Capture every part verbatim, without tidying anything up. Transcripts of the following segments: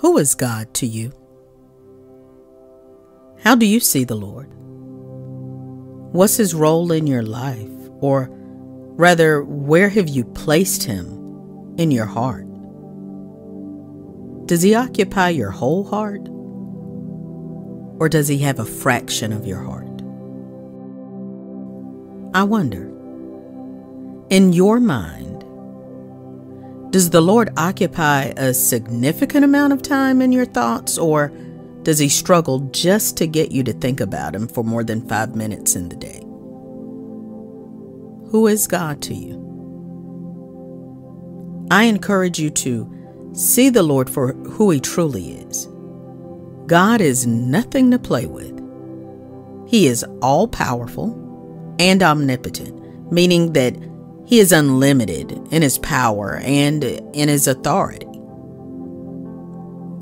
Who is God to you? How do you see the Lord? What's his role in your life? Or rather, where have you placed him in your heart? Does he occupy your whole heart? Or does he have a fraction of your heart? I wonder, in your mind, does the Lord occupy a significant amount of time in your thoughts, or does he struggle just to get you to think about him for more than five minutes in the day? Who is God to you? I encourage you to see the Lord for who he truly is. God is nothing to play with. He is all-powerful and omnipotent, meaning that he is unlimited in his power and in his authority.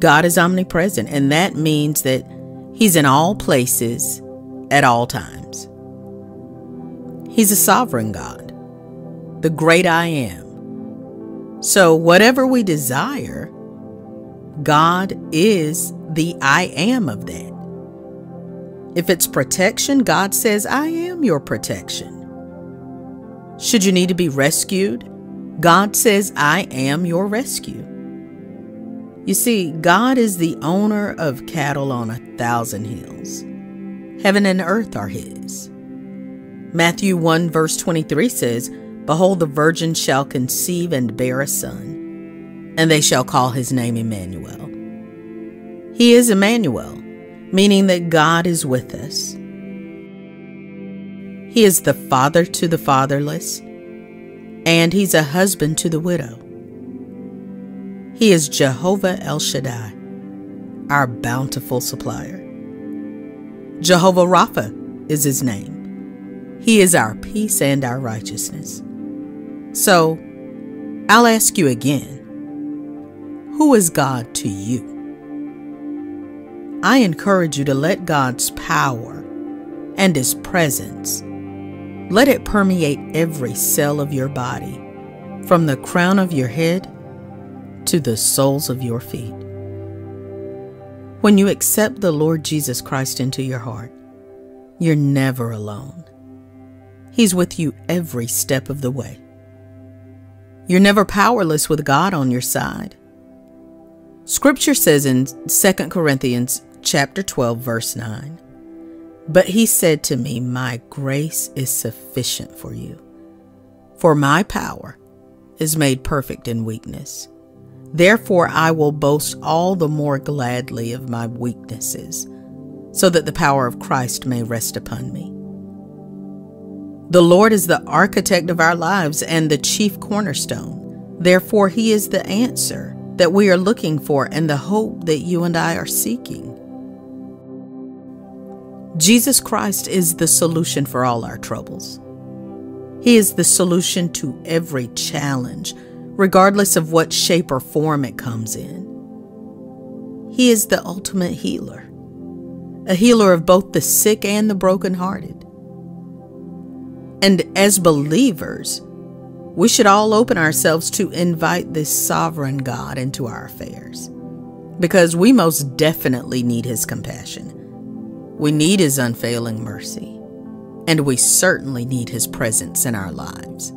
God is omnipresent, and that means that he's in all places at all times. He's a sovereign God, the great I am. So whatever we desire, God is the I am of that. If it's protection, God says, I am your protection. Should you need to be rescued, God says, I am your rescue. You see, God is the owner of cattle on a thousand hills. Heaven and earth are his. Matthew one verse twenty-three says, Behold, the virgin shall conceive and bear a son, and they shall call his name Emmanuel. He is Emmanuel, meaning that God is with us. He is the father to the fatherless, and he's a husband to the widow. He is Jehovah El Shaddai, our bountiful supplier. Jehovah Rapha is his name. He is our peace and our righteousness. So, I'll ask you again, who is God to you? I encourage you to let God's power and his presence, let it permeate every cell of your body, from the crown of your head to the soles of your feet. When you accept the Lord Jesus Christ into your heart, you're never alone. He's with you every step of the way. You're never powerless with God on your side. Scripture says in Second Corinthians chapter twelve, verse nine, But he said to me, My grace is sufficient for you, for my power is made perfect in weakness. Therefore I will boast all the more gladly of my weaknesses, so that the power of Christ may rest upon me. The Lord is the architect of our lives and the chief cornerstone. Therefore he is the answer that we are looking for and the hope that you and I are seeking. Jesus Christ is the solution for all our troubles. He is the solution to every challenge, regardless of what shape or form it comes in. He is the ultimate healer, a healer of both the sick and the brokenhearted. And as believers, we should all open ourselves to invite this sovereign God into our affairs, because we most definitely need his compassion. We need his unfailing mercy, and we certainly need his presence in our lives.